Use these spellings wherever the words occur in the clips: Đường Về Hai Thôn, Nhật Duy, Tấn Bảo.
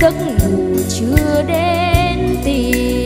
giấc ngủ chưa đến tìm.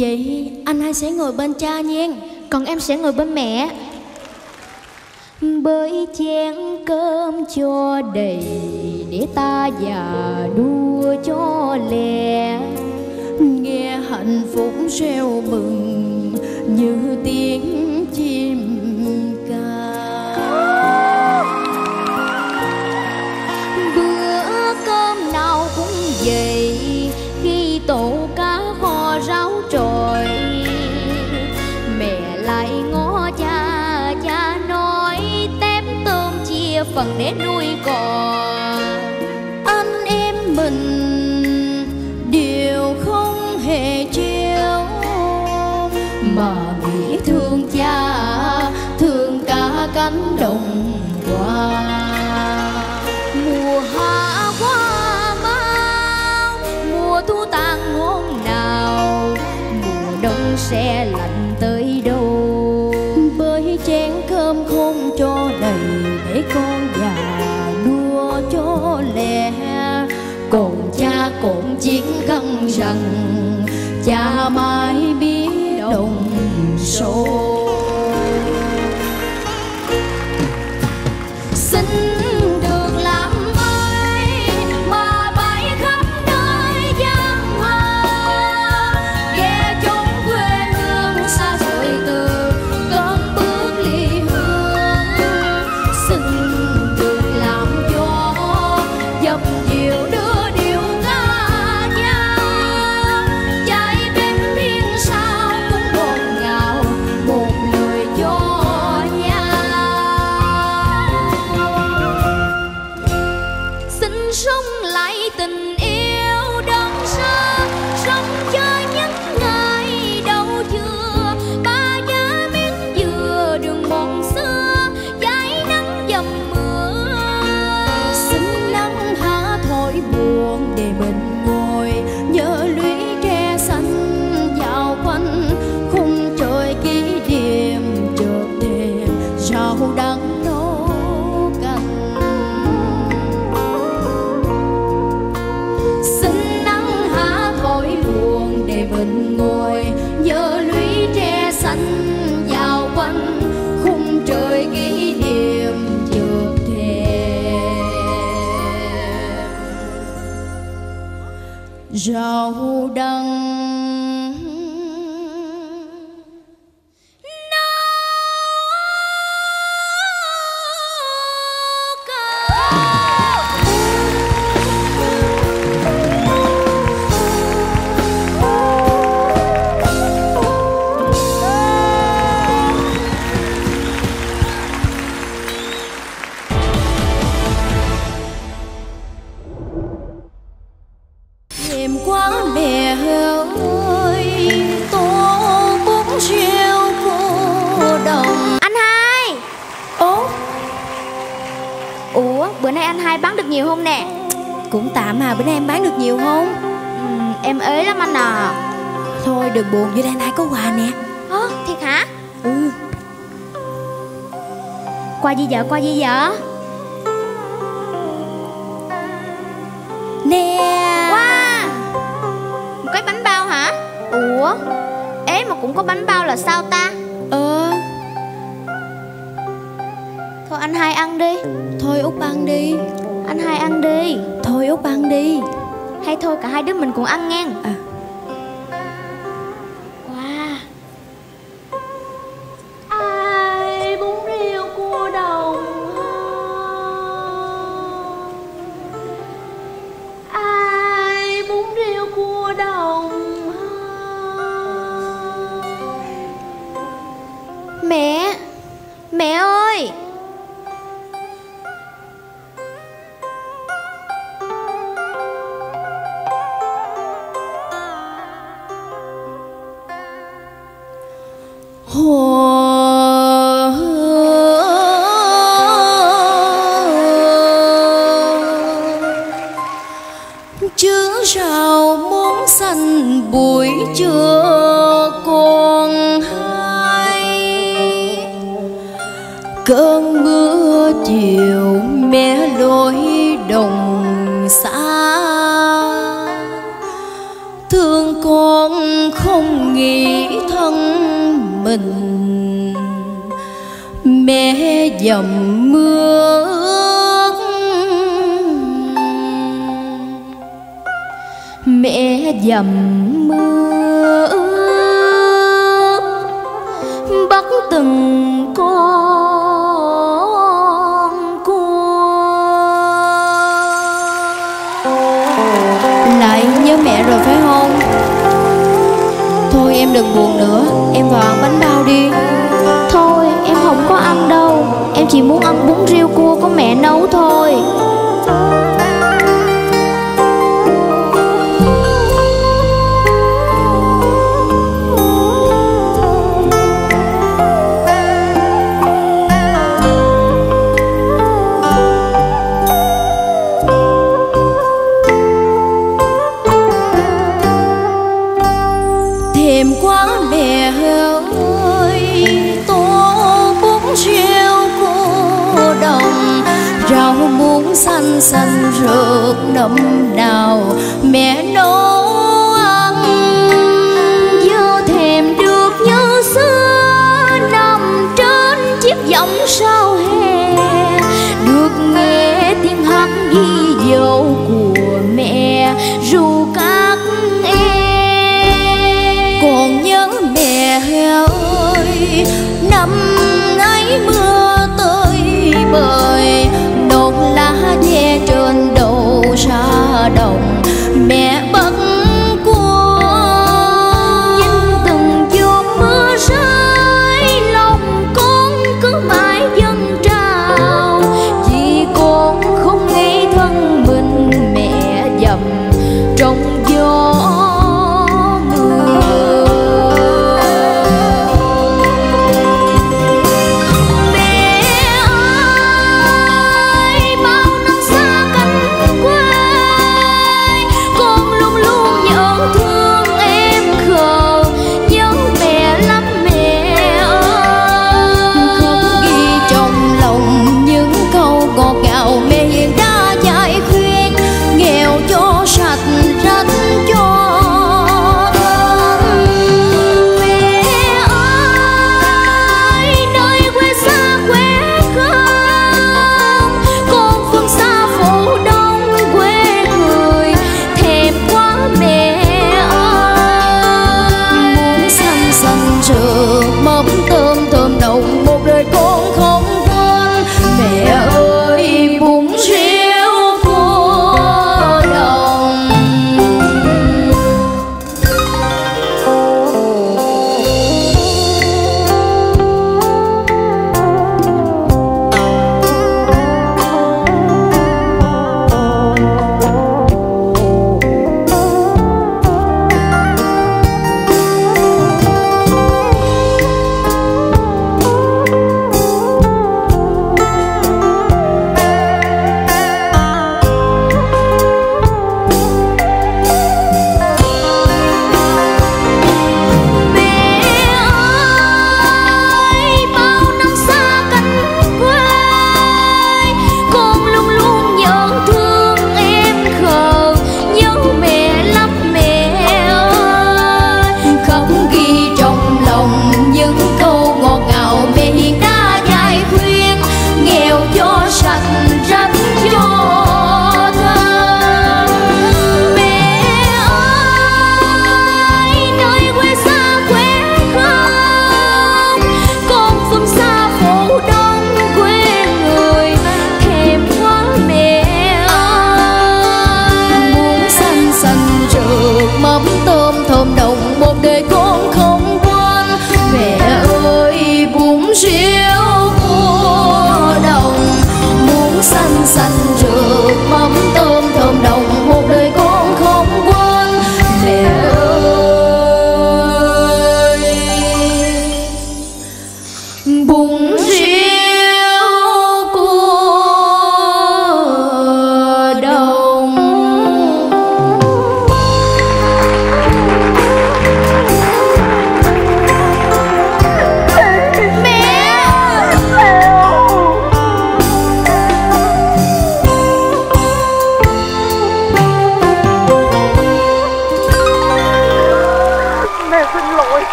Vậy anh hai sẽ ngồi bên cha nha, còn em sẽ ngồi bên mẹ. Bới chén cơm cho đầy để ta già đua cho lẹ, nghe hạnh phúc reo mừng như tiếng chim ca. Bữa cơm nào cũng vậy, khi tổ cá kho ráo trồi, mẹ lại ngó cha, cha nói tép tôm chia phần để nuôi cò. Anh em mình đều không hề trêu, mà nghĩ thương cha, thương cả cánh đồng hoa. Mùa hạ qua mau, mùa thu tàn hôm nào, mùa đông sẽ lạnh tới đâu. Bới chén cơm không cho đầy để con già đua cho lẹ, còn cha cũng chiến căng rằng cha mãi biết đồng sâu. Rau đắng buồn vô đây, anh hai có quà nè. Ơ thiệt hả? Ừ. Quà gì vợ, quà gì vợ? Nè. Wow. Một cái bánh bao hả? Ủa Ủa, ế mà cũng có bánh bao là sao ta? Thôi anh hai ăn đi. Thôi Út ăn đi. Anh hai ăn đi. Thôi Út ăn đi. Hay thôi cả hai đứa mình cùng ăn ngang. Con luôn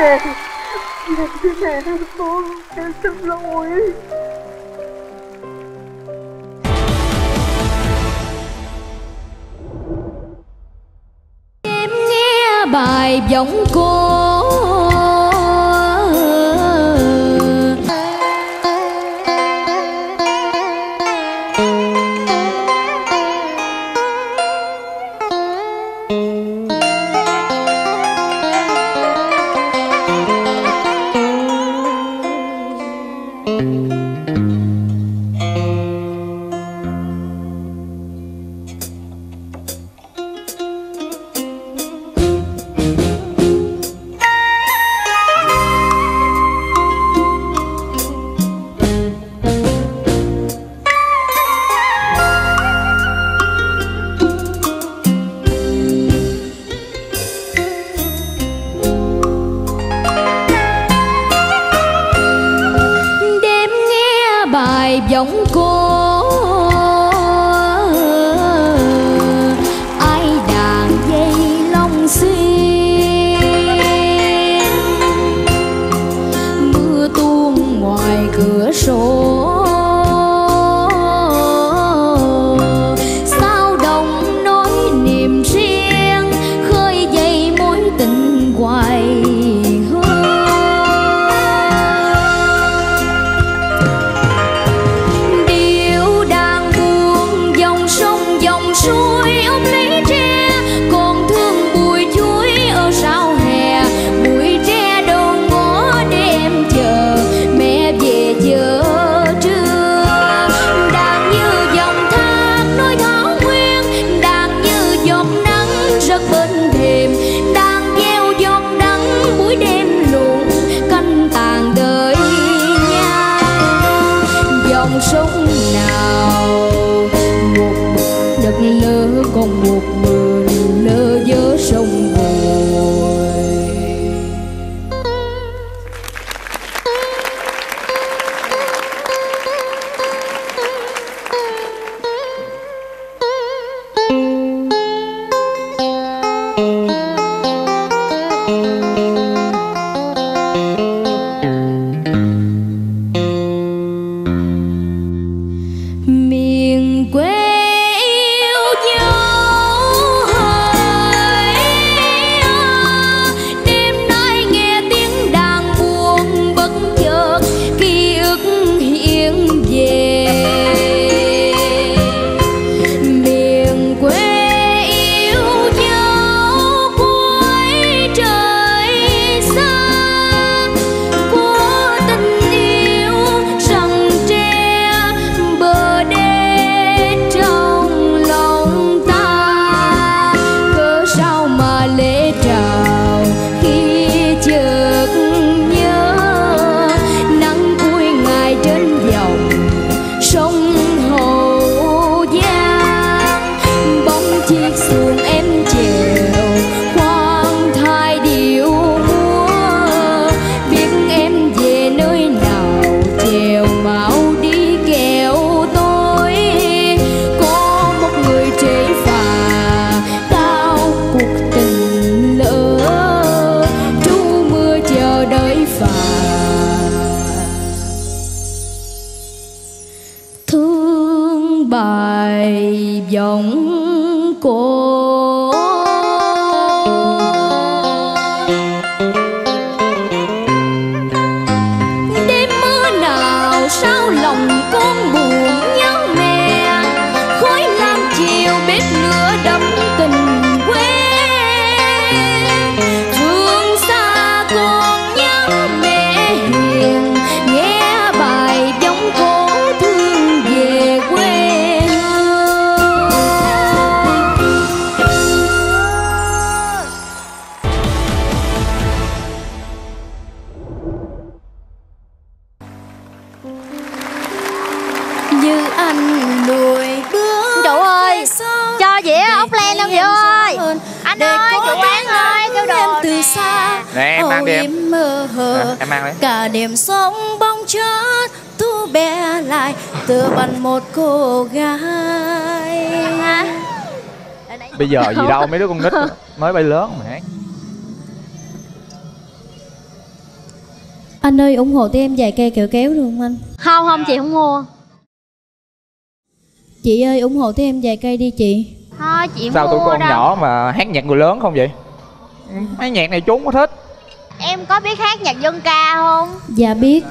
về. Nhật Duy về thăm cô, em xin lỗi. Em nghe bài giọng cô, giọng cô ai đàn dây long xuyên, mưa tuôn ngoài cửa sổ sao đồng nỗi niềm riêng, khơi dậy mối tình hoài. Sống nào một bức đất lỡ còn một mình lỡ giữa sông vòi. Bài giọng cô đêm mưa nào sao lòng con buồn nhớ mẹ, khói lam chiều bếp lửa đậm tình quê. Phương xa con nhớ mẹ hiền, nghe bài giọng cô thương về quê. Như anh lùi bước Chủ ơi, cho dĩa ốc len đâu Dĩa ơi. Anh ơi, chủ quán ơi, kêu đồ từ xa. Nè, em mang đi em. Em mang đấy. Cả đêm sống bóng chớp thu bé lại tựa bằng một cô gái. Bây giờ gì đâu, mấy đứa con nít mới bay lớn mà hát. Anh ơi ủng hộ tụi em vài cây kẹo kéo được không anh? Không không chị không mua. Chị ơi ủng hộ tụi em vài cây đi chị. Thôi chị không sao mua. Sao tụi con đâu nhỏ mà hát nhạc người lớn không vậy? Mấy nhạc này trốn có thích. Em có biết hát nhạc dân ca không? Dạ biết.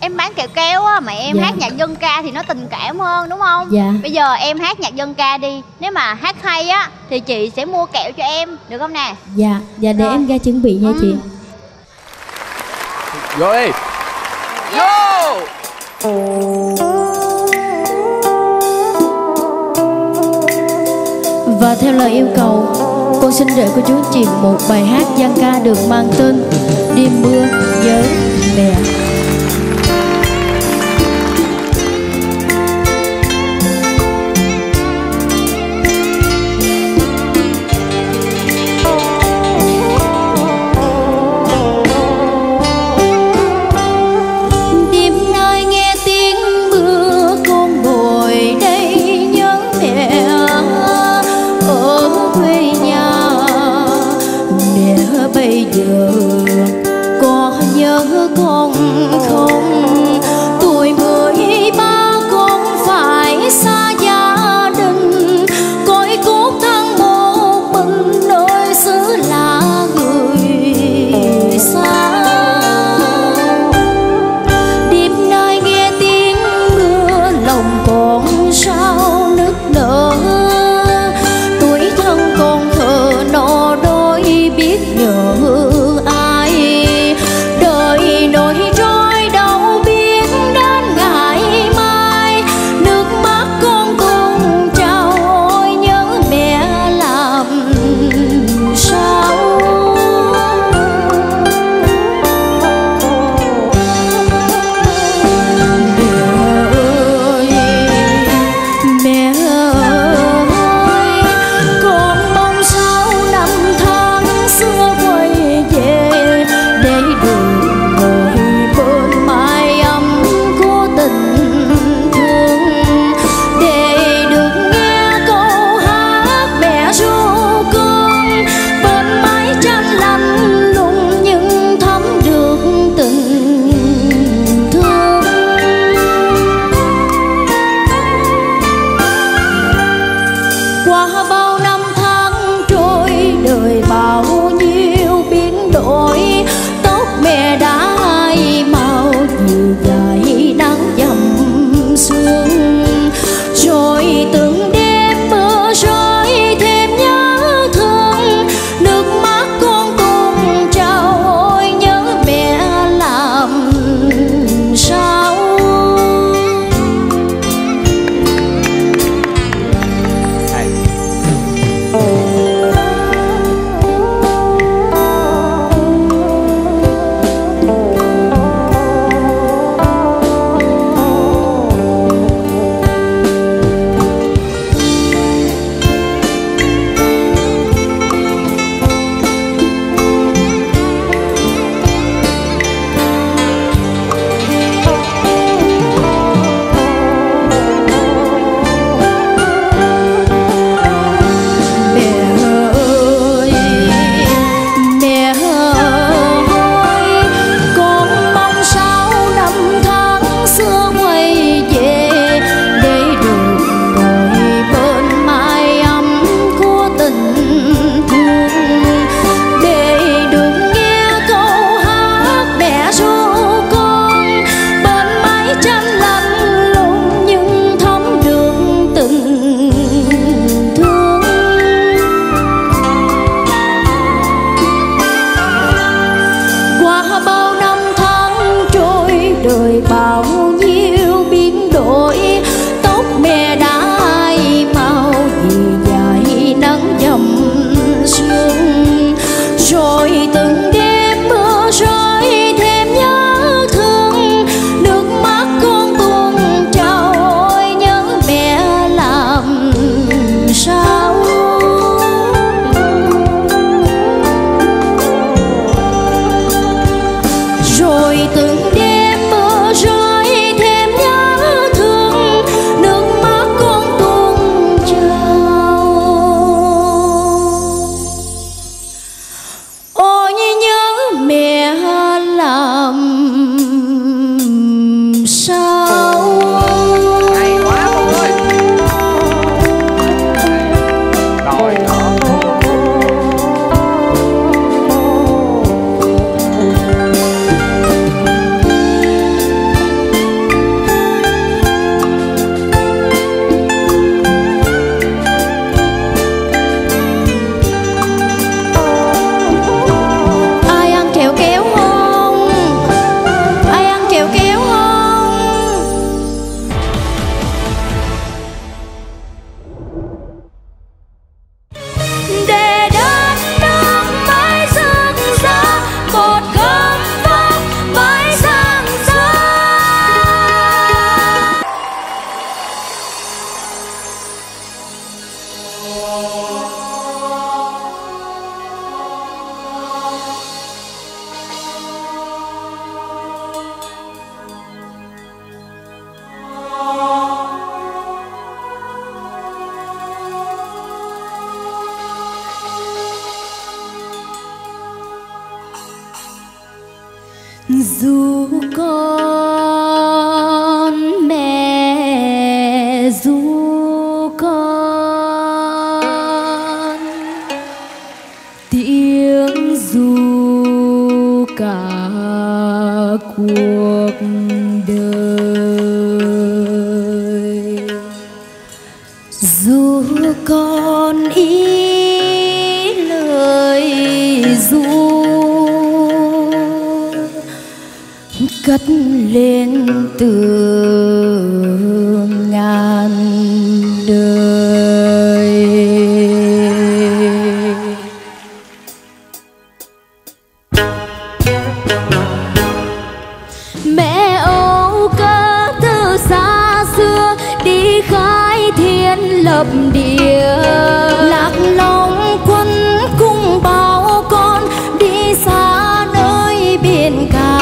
Em bán kẹo kéo á mà em dạ hát nhạc dân ca thì nó tình cảm hơn đúng không? Dạ. Bây giờ em hát nhạc dân ca đi. Nếu mà hát hay á thì chị sẽ mua kẹo cho em được không nè? Dạ. Dạ để rồi em ra chuẩn bị nha chị. Vô đi. Vô. Và theo lời yêu cầu, cô xin gửi cô chú chị một bài hát dân ca được mang tên Đêm mưa với mẹ. Giờ có nhớ con dù con, mẹ dù con, tiếng dù cả cuộc đời. Dù con ý lời dù cất lên từ ngàn đời. Mẹ âu cớ từ xa xưa đi khai thiên lập địa, lạc long quân cung bao con đi xa nơi biển cả.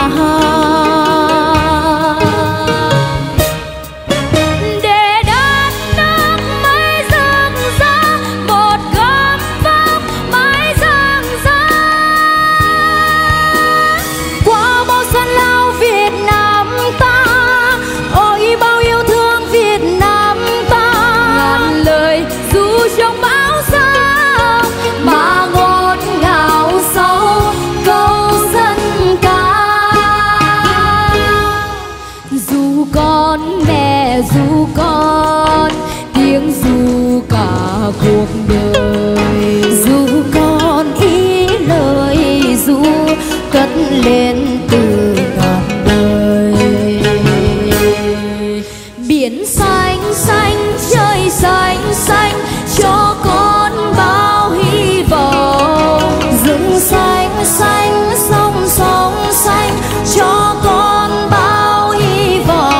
Dù con tiếng dù cả cuộc đời, dù con ý lời dù cất lên từ ngàn đời. Biển xanh xanh trời xanh xanh cho con bao hy vọng, rừng xanh xanh sông sóng xanh cho con bao hy vọng.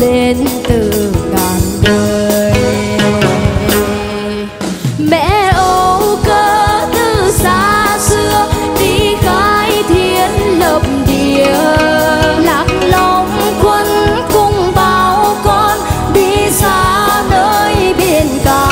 Lên từ ngàn đời. Mẹ âu cớ từ xa xưa đi khai thiên lập địa, lạc long quân cung bao con đi xa nơi biển cả.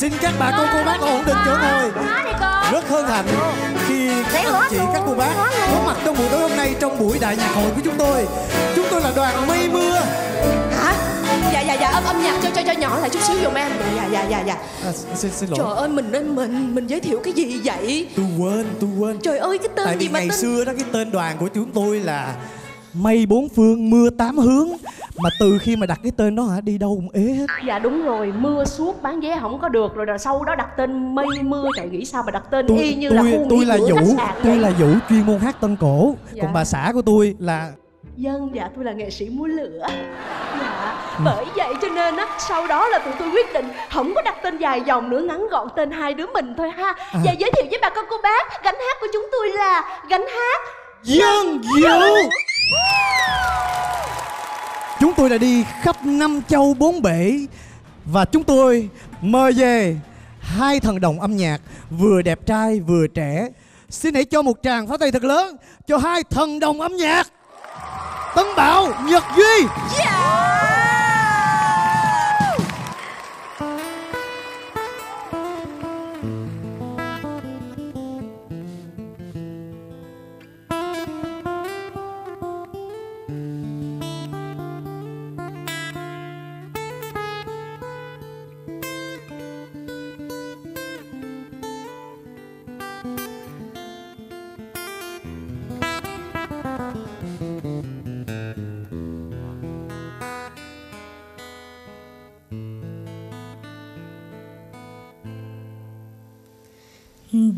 Xin các bà con cô bác ổn định chỗ ngồi. Rất hân hạnh khi các anh chị các cô bác có mặt trong buổi tối hôm nay trong buổi đại nhạc hội của chúng tôi. Chúng tôi là đoàn Mây Mưa. Hả? Dạ dạ dạ. dạ âm nhạc cho nhỏ lại chút xíu dùm em. Dạ. Xin lỗi. Trời ơi mình giới thiệu cái gì vậy? Tôi quên. Trời ơi cái tên tại gì mà ngày tên... xưa đó cái tên đoàn của chúng tôi là Mây bốn phương mưa tám hướng, mà từ khi mà đặt cái tên đó hả đi đâu cũng ế hết. Dạ đúng rồi, mưa suốt bán vé không có được rồi, sau đó đặt tên Mây Mưa. Trời nghĩ sao mà đặt tên y như là khu nghỉ là Vũ, tôi là Vũ chuyên môn hát tân cổ. Dạ. Còn bà xã của tôi là Dân. Dạ tôi là nghệ sĩ múa lửa. Dạ bởi vậy cho nên á sau đó là tụi tôi quyết định không có đặt tên dài dòng nữa, ngắn gọn tên hai đứa mình thôi ha. Và giới thiệu với bà con cô bác, gánh hát của chúng tôi là gánh hát Dân Vũ. Chúng tôi đã đi khắp năm châu bốn bể và chúng tôi mời về hai thần đồng âm nhạc vừa đẹp trai vừa trẻ. Xin hãy cho một tràng pháo tay thật lớn cho hai thần đồng âm nhạc Tấn Bảo, Nhật Duy.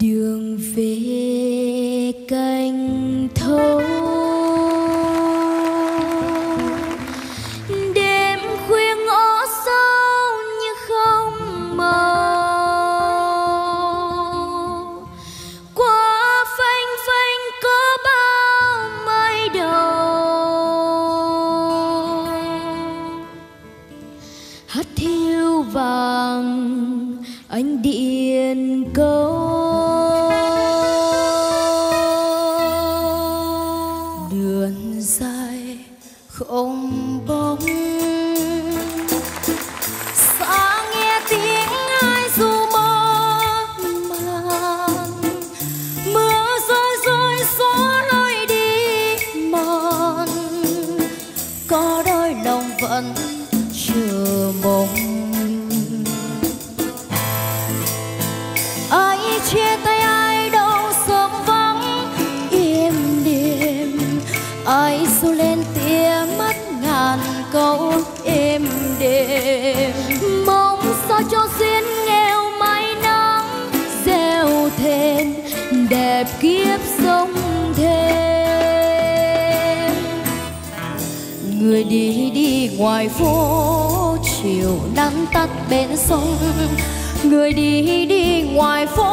Đường về canh thấu đêm khuya ngõ sâu như không màu, qua phanh phanh có bao mây đầu, hát thiêu vàng anh điện câu. Kiếp sống thêm người đi ngoài phố, chiều nắng tắt bên sông. Người đi ngoài phố,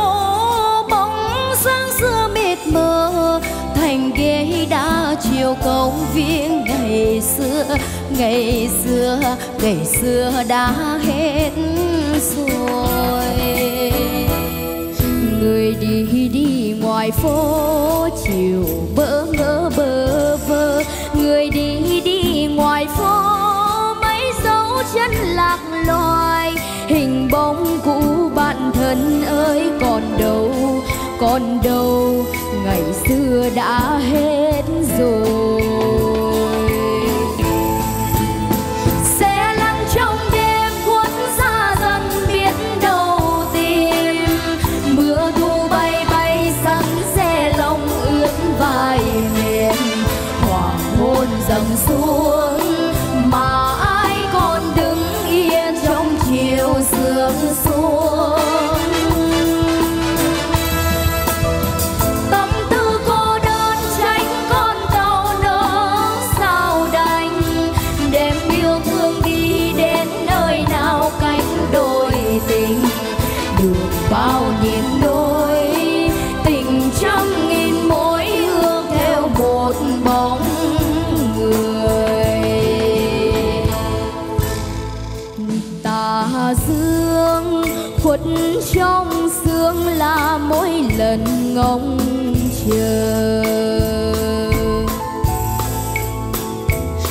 bóng dáng xưa mịt mờ, thành ghế đá chiều công viên. Ngày xưa đã hết rồi. Người đi ngoài phố, chiều bỡ ngỡ bơ vơ. Người đi ngoài phố, mấy dấu chân lạc loài, hình bóng cũ bạn thân ơi còn đâu ngày xưa đã hết rồi. Dầm xuống mà ai còn đứng yên trong chiều sương xuống. Tâm tư cô đơn tránh con đau đớn sao đành, đem yêu thương đi đến nơi nào cánh đôi tình. Được bao nhiêu đôi tình trăm nghìn mối hương theo một bóng. Dương khuất trong sương là mỗi lần ngóng chờ,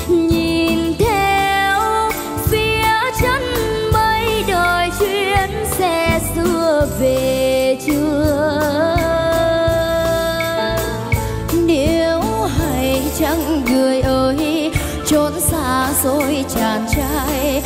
nhìn theo phía chân mấy đời chuyến xe xưa về chưa. Nếu hay chẳng người ơi, trốn xa xôi chàng trai.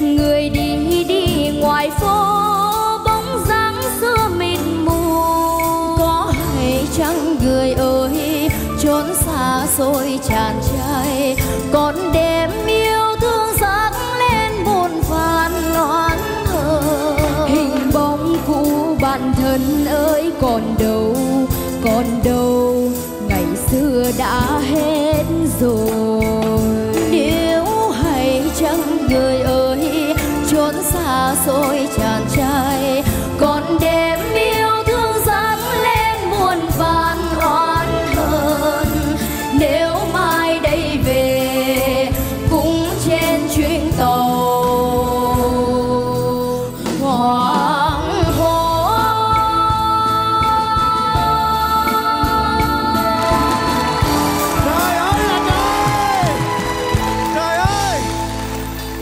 Người đi đi ngoài phố bóng dáng xưa mịt mù, có hay chăng người ơi chốn xa xôi tràn trề, còn đêm yêu thương dâng lên buồn phàn ngọn thở. Hình bóng cũ bạn thân ơi còn đâu ngày xưa đã hết rồi. Người ơi chốn xa xôi tràn trề, còn đêm yêu thương dâng lên muôn vàn oán hờn. Nếu mai đây về cũng trên chuyến tàu hoang hố. Trời ơi là trời, trời ơi.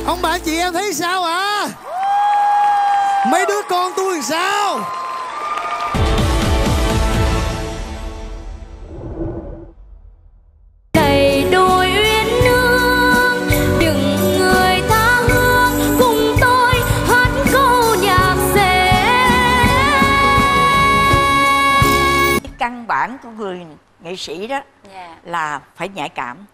Ông bà chị em thấy sao hả? Mấy đứa con tôi làm sao? Đầy đôi uyên nương, đừng người tha hương, cùng tôi hát câu nhạc dễ. Căn bản của người nghệ sĩ đó là phải nhạy cảm,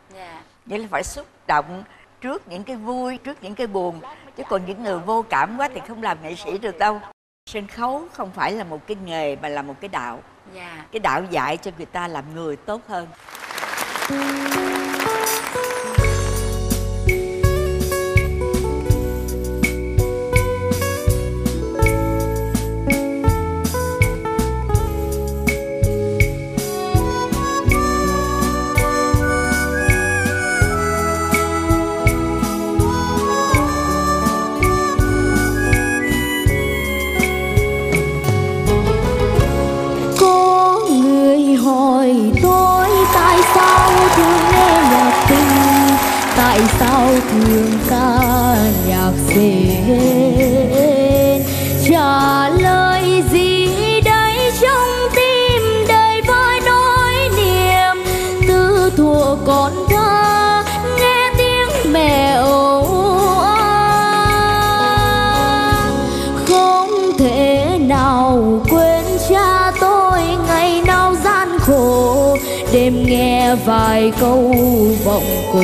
nghĩa là phải xúc động trước những cái vui, trước những cái buồn. Chứ còn những người vô cảm quá thì không làm nghệ sĩ được đâu. Sân khấu không phải là một cái nghề mà là một cái đạo. Cái đạo dạy cho người ta làm người tốt hơn. Tại sao thương ta nhạc dền? Trả lời gì đây trong tim đầy với nỗi niềm tư thủa con thơ nghe tiếng mẹ ồ à. Không thể nào quên cha tôi ngày nào gian khổ, đêm nghe vài câu vọng cổ.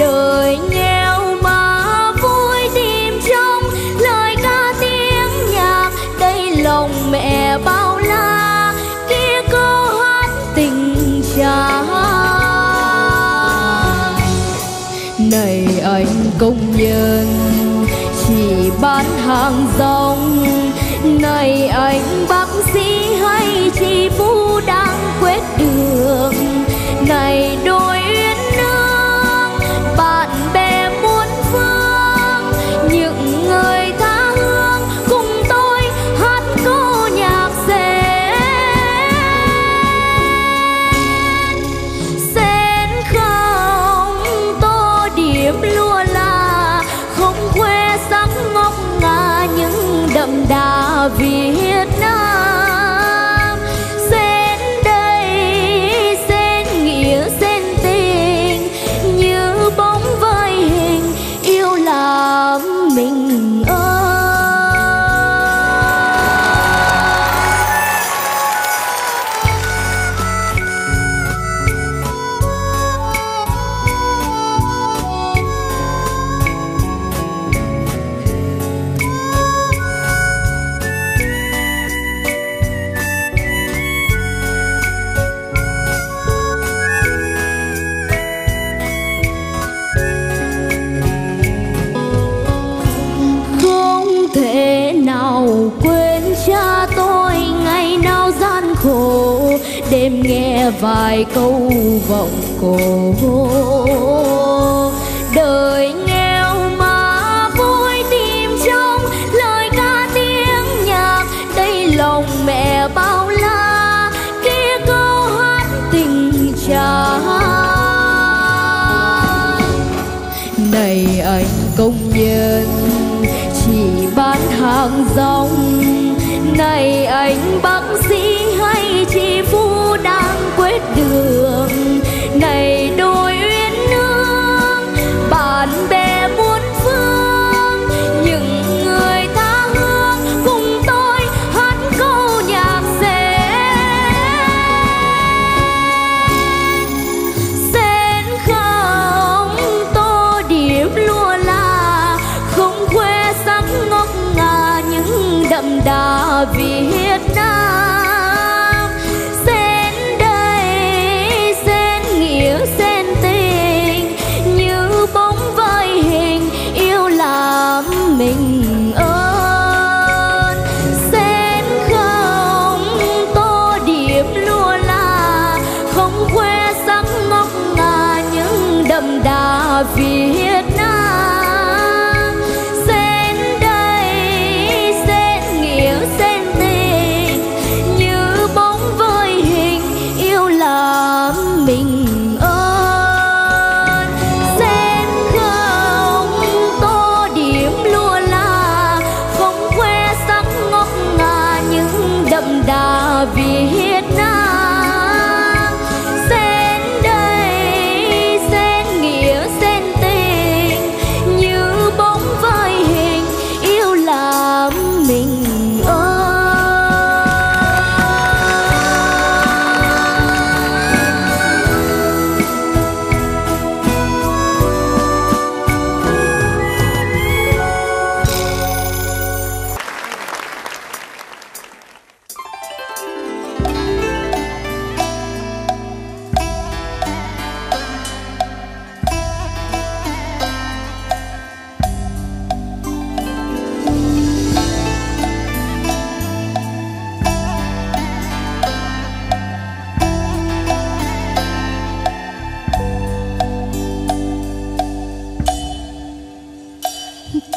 Đời nghèo mà vui tìm trong lời ca tiếng nhạc, đây lòng mẹ bao la kia câu hát tình cha. Này anh công nhân chỉ bán hàng rong, này anh bác sĩ hay chị Phú đang quét đường, này đôi uyên nương bạn bè muôn phương, những người tha hương cùng tôi hát câu nhạc sen. Sen không tô điểm lua là, không khoe sắc ngọc ngà những đậm đà Việt Nam. Sen đêm nghe vài câu vọng cổ. Đời nghèo mà vui tìm trong lời ca tiếng nhạc, đây lòng mẹ bao la kia câu hát tình cha. Này anh công nhân chỉ bán hàng rong, này anh bác sĩ hay chị phu đang quét đường, này đôi uyên ương bạn bè muôn phương, những người tha hương cùng tôi hát câu nhạc sen không tô điểm lua la, không khoe sắc ngọc ngà những đậm đà Việt Nam. Sen đây sen nghĩa sen tình, như bóng vai hình yêu làm mình ơn. Sen không tô điểm lua la, không khoe sắc ngọc ngà những đậm đà Việt Nam.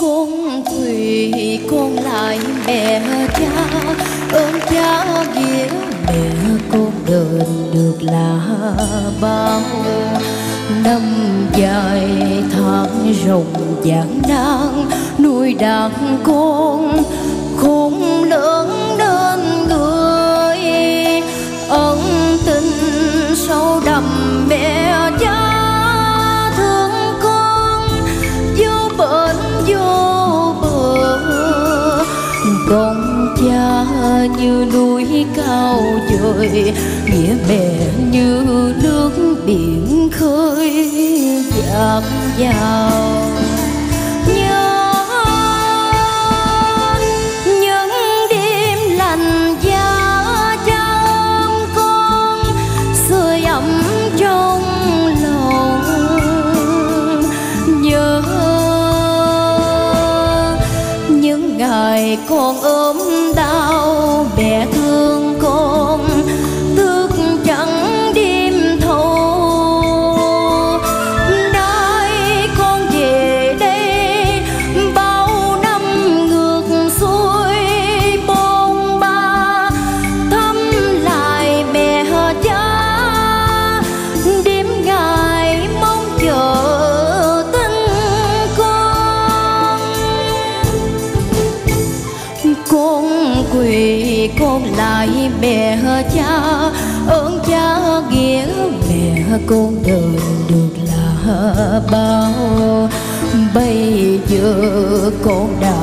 Con quỳ con lại mẹ cha, ơn cha nghĩa mẹ con đền được là bao. Năm dài tháng rộng gian nan nuôi đàn con khôn lớn nên người. Ân tình sâu đậm mẹ cha thương con vô bờ. Con cha như núi cao trời, nghĩa mẹ như nước biển khơi dạt dào. Nhớ những đêm lành giá cha ôm con sưởi ấm trong lòng. Nhớ những ngày con ốm đau mẹ thương con thức trắng đêm thâu. Nói con về đây bao năm ngược xuôi bôn ba, thăm lại mẹ cha đêm ngày mong chờ tin con quỳ con lại mẹ cha, ơn cha nghĩa mẹ con đền được là bao. Bây giờ con đã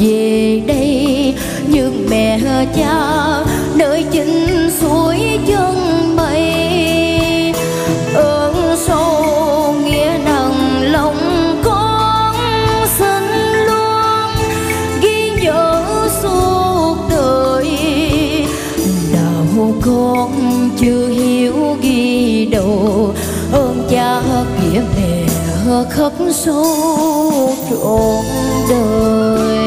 về đây, nhưng mẹ cha nơi chính suối chân mây. Ơn sâu nghĩa nặng lòng con chưa hiểu ghi đầu, ơn cha nghĩa mẹ khắc sâu trọn đời.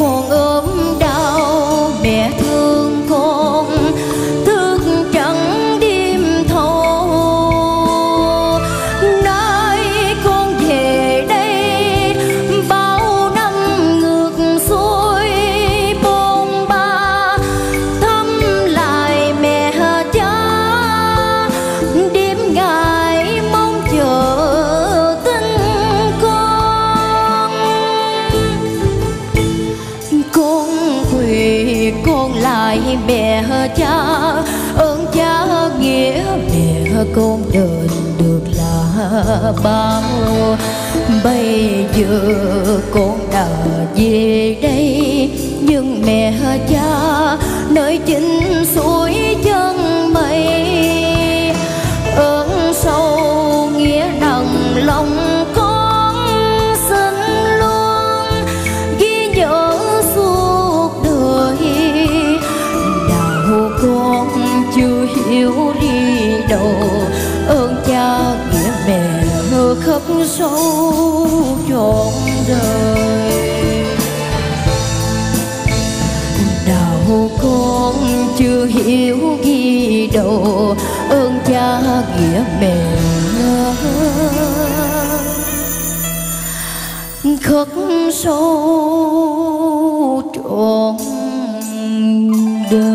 con ốm đau, mẹ thương con thức trắng đêm thâu. Nơi con về đây bao năm ngược xuôi bôn ba, thăm lại mẹ cha đêm ngày mong chờ tin con quỳ con lại mẹ cha, ơn cha nghĩa mẹ con đền được là bao. Bây giờ con đã về đây, nhưng mẹ cha nơi chính suối chân mây. Ơn sâu nghĩa nặng lòng khắp sâu trọn đời. Đạo con chưa hiểu ghi đầu, ơn cha nghĩa mẹ khắp sâu trọn đời.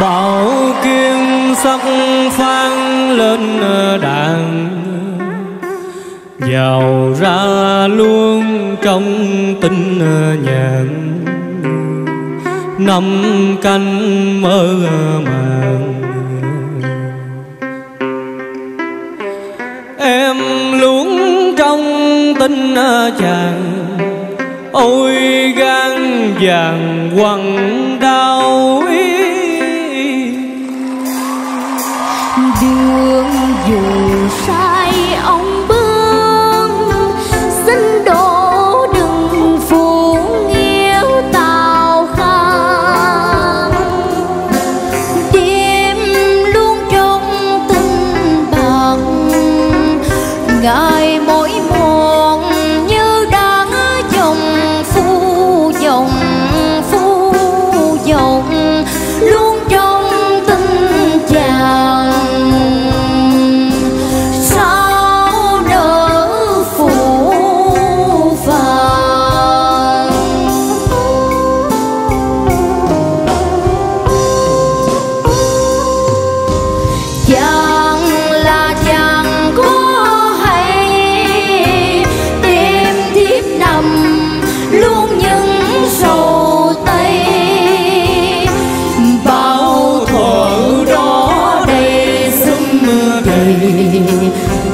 bảo kiếm sắc phán lên đàn, vào ra luôn trong tinh nhàn. Năm canh mơ màng em luống trong tinh chàng, ôi gan vàng quằn đau ý. Đường dù sai ông bước, xin đổ đừng phụ nghèo tào khang. Đêm luôn trong tình bạc, ngày mỗi một như đang dòng phu dòng phu dòng, luôn trong tình chàng.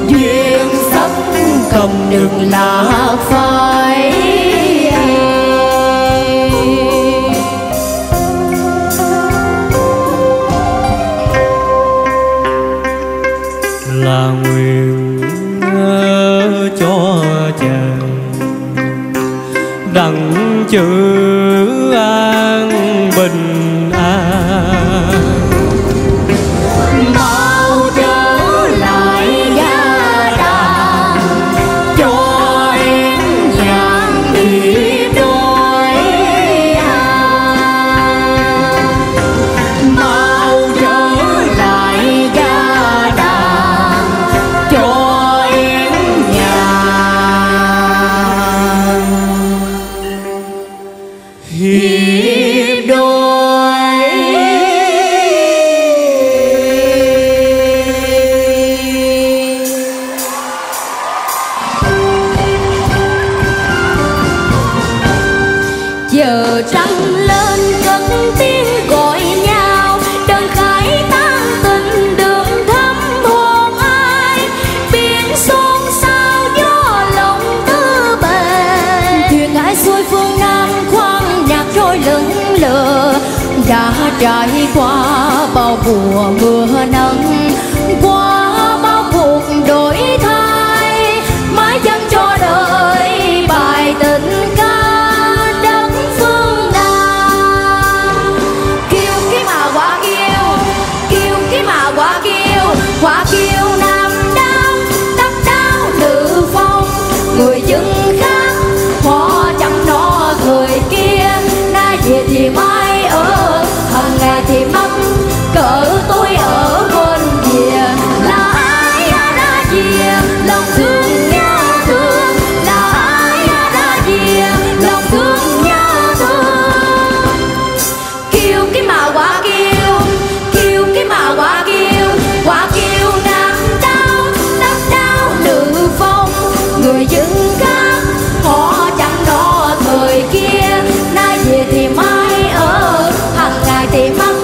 Duyên sắp cầm đừng là phai, là nguyện cho chàng đặng chữ an bình an. Đã trải qua bao mùa mưa nắng, qua bao cuộc đổi thay, mãi dâng cho đời bài tình ca đất phương Nam. Kiêu cái mà quả kiêu, kiêu cái mà quả kiêu, quả kiêu Nam Nam đắp đáo tự phong người dân khác. Họ chẳng nó thời kia, nay về thì mai ngày thì mắc cỡ tôi ở bên kia là ai đã chia lòng thương nhớ thương, là ai đã chia lòng thương nhớ thương. Kêu cái mà quả kêu, kêu cái mà quả kêu nắm đau nữ phong người dân khác. Họ chẳng đo thời kia, nay về thì mai thì mắc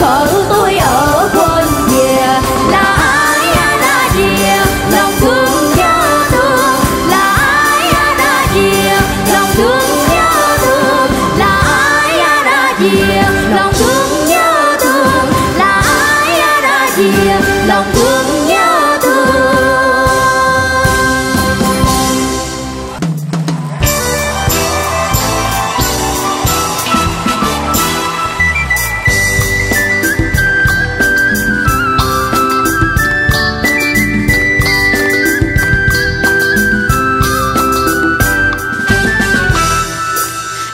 cỡ tôi ở bên kia là ai đã chia lòng thương nhớ thương, là ai đã chia lòng thương nhớ thương, là ai đã chia lòng thương nhớ thương, là ai đã chia lòng thương nhớ thương.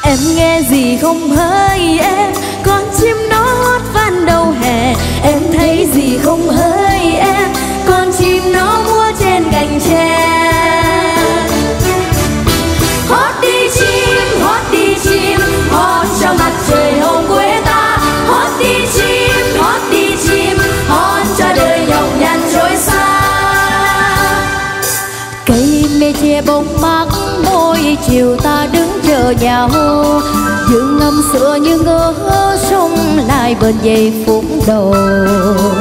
Em nghe gì không hỡi em, con chim nó hót van đầu hè. Em thấy gì không hỡi em, con chim nó múa trên cành tre. Hót đi chim, hót cho mặt trời hôm quê ta. Hót đi chim. Cây mê che bóng mát môi chiều ta đứng chờ nhau, dương ngâm sữa như ngỡ sông lại bên dây phút đầu.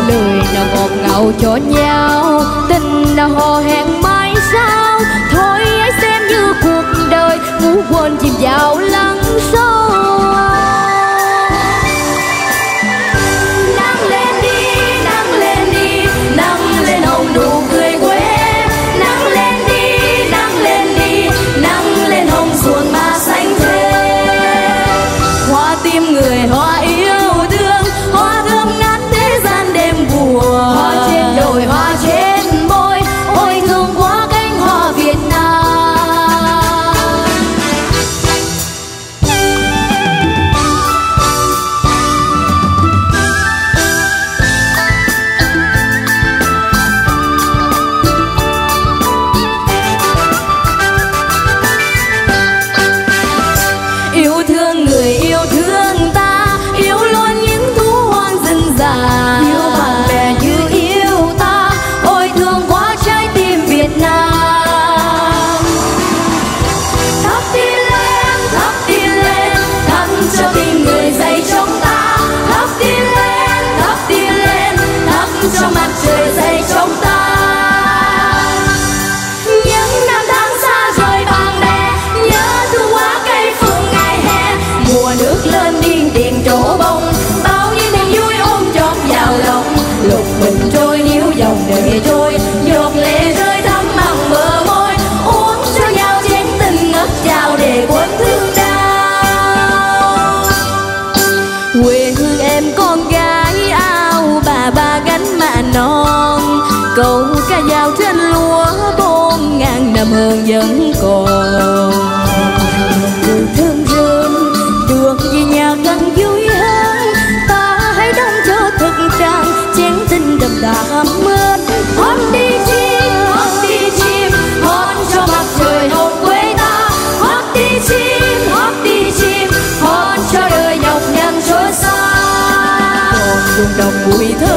Lời nào ngọt ngào cho nhau, tình nào hò hẹn mãi sao, thôi hãy xem như cuộc đời ngủ quên chìm vào lắng sâu. Hương vẫn còn mùi thơm rơm, được vì nhà càng vui hơn. Ta hãy đóng cho thật trang chén tình đậm đà mến. Hót đi chim, hót cho mặt trời hồn quê ta. Hót đi chim, hót cho đời nhọc nhằn trôi xa. Còn vùng đồng mùi thơm.